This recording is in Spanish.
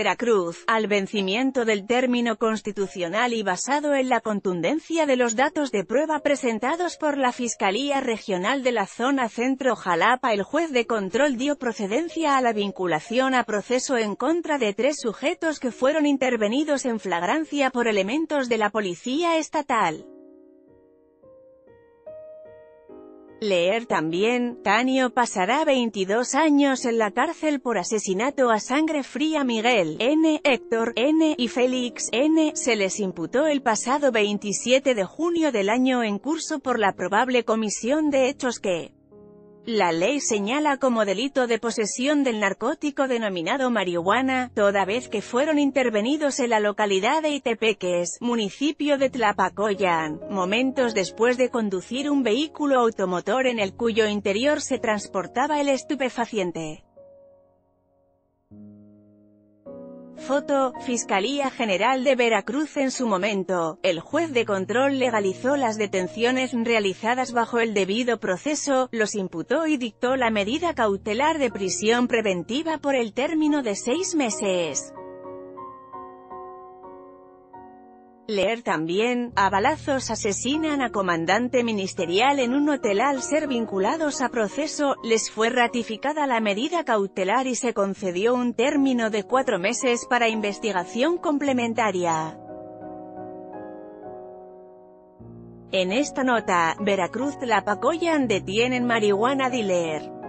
Veracruz, al vencimiento del término constitucional y basado en la contundencia de los datos de prueba presentados por la Fiscalía Regional de la Zona Centro Xalapa, el juez de control dio procedencia a la vinculación a proceso en contra de 3 sujetos que fueron intervenidos en flagrancia por elementos de la Policía Estatal. Leer también, Tania pasará 22 años en la cárcel por asesinato a sangre fría. Miguel N., Héctor N. y Félix N. se les imputó el pasado 27 de junio del año en curso por la probable comisión de hechos que la ley señala como delito de posesión del narcótico denominado marihuana, toda vez que fueron intervenidos en la localidad de Itepeques, municipio de Tlapacoyan, momentos después de conducir un vehículo automotor en el cuyo interior se transportaba el estupefaciente. Foto, Fiscalía General de Veracruz. En su momento, el juez de control legalizó las detenciones realizadas bajo el debido proceso, los imputó y dictó la medida cautelar de prisión preventiva por el término de 6 meses. Leer también, a balazos asesinan a comandante ministerial en un hotel. Al ser vinculados a proceso, les fue ratificada la medida cautelar y se concedió un término de 4 meses para investigación complementaria. En esta nota, Veracruz Tlapacoyan detienen marihuana dealer.